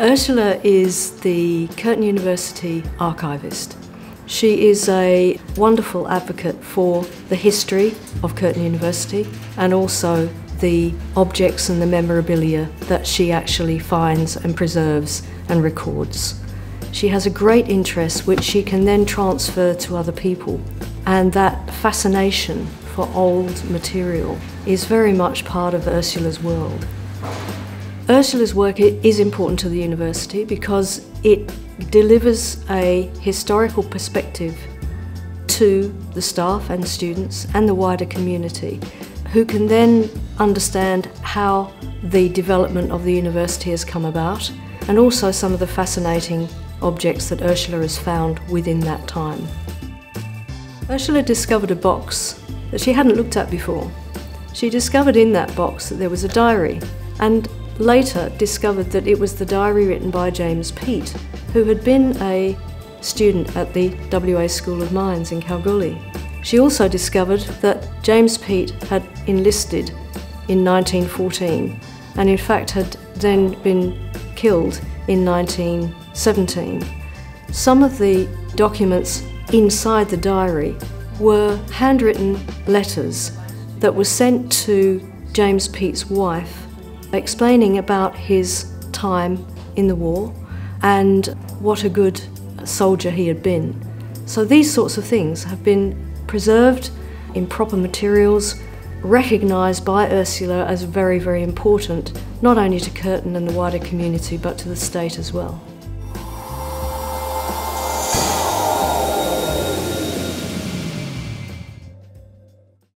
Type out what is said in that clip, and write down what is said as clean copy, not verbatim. Ursula is the Curtin University archivist. She is a wonderful advocate for the history of Curtin University and also the objects and the memorabilia that she actually finds and preserves and records. She has a great interest which she can then transfer to other people, and that fascination for old material is very much part of Ursula's world. Ursula's work is important to the university because it delivers a historical perspective to the staff and students and the wider community, who can then understand how the development of the university has come about, and also some of the fascinating objects that Ursula has found within that time. Ursula discovered a box that she hadn't looked at before. She discovered in that box that there was a diary, and later discovered that it was the diary written by James Peet, who had been a student at the WASM School of Mines in Kalgoorlie. She also discovered that James Peet had enlisted in 1914 and in fact had then been killed in 1917. Some of the documents inside the diary were handwritten letters that were sent to James Peet's wife explaining about his time in the war and what a good soldier he had been. So these sorts of things have been preserved in proper materials, recognised by Ursula as very, very important, not only to Curtin and the wider community, but to the state as well.